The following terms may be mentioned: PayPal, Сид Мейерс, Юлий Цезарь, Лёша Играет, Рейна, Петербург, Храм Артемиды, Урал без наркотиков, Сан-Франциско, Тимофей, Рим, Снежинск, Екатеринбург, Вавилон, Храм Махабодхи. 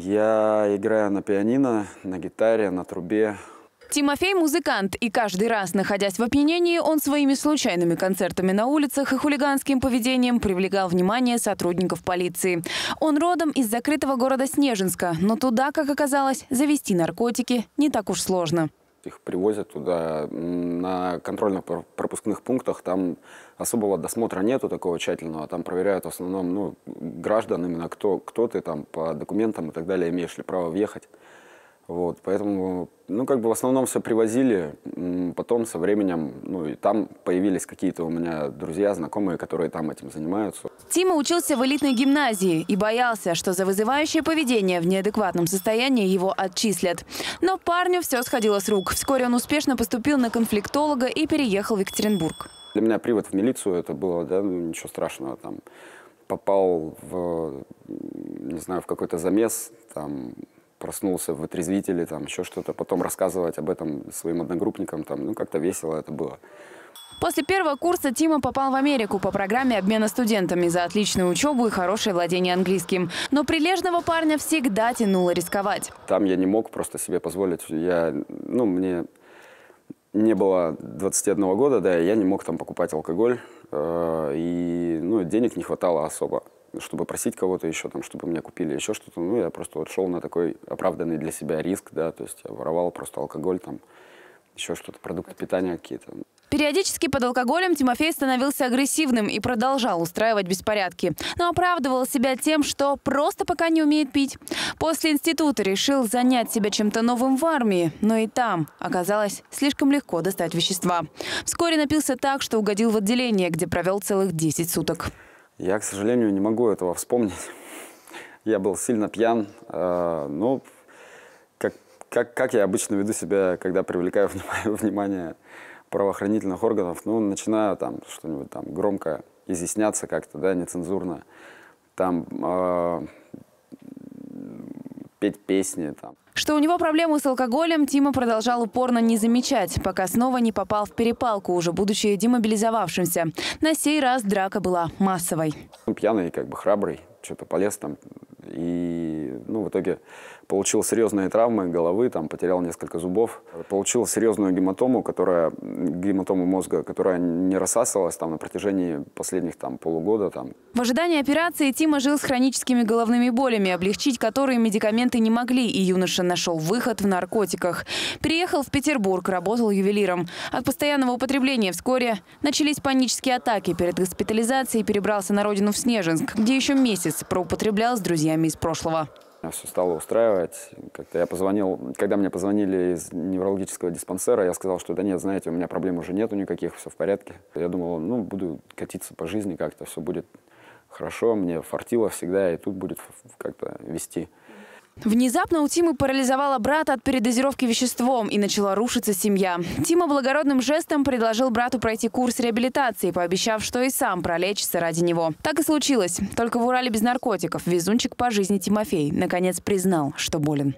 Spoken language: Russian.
Я играю на пианино, на гитаре, на трубе. Тимофей – музыкант, и каждый раз, находясь в опьянении, он своими случайными концертами на улицах и хулиганским поведением привлекал внимание сотрудников полиции. Он родом из закрытого города Снежинска, но туда, как оказалось, завести наркотики не так уж сложно. Их привозят туда на контрольно-пропускных пунктах, там особого досмотра нету такого тщательного, там проверяют в основном граждан, именно кто ты там по документам и так далее, имеешь ли право въехать. Вот, поэтому, в основном все привозили, потом со временем, и там появились какие-то у меня друзья, знакомые, которые там этим занимаются. Тима учился в элитной гимназии и боялся, что за вызывающее поведение в неадекватном состоянии его отчислят. Но парню все сходило с рук. Вскоре он успешно поступил на конфликтолога и переехал в Екатеринбург. Для меня привод в милицию, это было, ничего страшного, там, попал в, в какой-то замес, там, проснулся в отрезвителе, там еще что-то, потом рассказывать об этом своим одногруппникам, там, как-то весело это было. После первого курса Тима попал в Америку по программе обмена студентами за отличную учебу и хорошее владение английским. Но прилежного парня всегда тянуло рисковать. Там я не мог просто себе позволить, мне не было 21 года, да, я не мог там покупать алкоголь, и денег не хватало особо, чтобы просить кого-то еще, там, чтобы мне купили еще что-то. Я просто шел на такой оправданный для себя риск, да, то есть я воровал просто алкоголь, там, еще что-то, продукты питания какие-то. Периодически под алкоголем Тимофей становился агрессивным и продолжал устраивать беспорядки. Но оправдывал себя тем, что просто пока не умеет пить. После института решил занять себя чем-то новым в армии, но и там оказалось слишком легко достать вещества. Вскоре напился так, что угодил в отделение, где провел целых 10 суток. Я, к сожалению, не могу этого вспомнить. Я был сильно пьян. Но как я обычно веду себя, когда привлекаю внимание правоохранительных органов, начинаю там что-нибудь там громко изъясняться как-то, да, нецензурно, там петь песни. Там. Что у него проблемы с алкоголем, Тима продолжал упорно не замечать, пока снова не попал в перепалку, уже будучи демобилизовавшимся. На сей раз драка была массовой. Он пьяный, храбрый, что-то полез там. И в итоге получил серьезные травмы головы, там, потерял несколько зубов. Получил серьезную гематому, гематому мозга, которая не рассасывалась там, на протяжении последних полугода. Там. В ожидании операции Тима жил с хроническими головными болями, облегчить которые медикаменты не могли, и юноша нашел выход в наркотиках. Переехал в Петербург, работал ювелиром. От постоянного употребления вскоре начались панические атаки. Перед госпитализацией перебрался на родину в Снежинск, где еще месяц проупотреблял с друзьями из прошлого. Меня все стало устраивать. Как-то я позвонил, когда мне позвонили из неврологического диспансера, я сказал, что да нет, знаете, у меня проблем уже нету никаких, все в порядке. Я думал, буду катиться по жизни как-то, все будет хорошо, мне фартило всегда, и тут будет как-то вести. Внезапно у Тимы парализовала брата от передозировки веществом, и начала рушиться семья. Тима благородным жестом предложил брату пройти курс реабилитации, пообещав, что и сам пролечится ради него. Так и случилось. Только в Урале без наркотиков везунчик по жизни Тимофей наконец признал, что болен.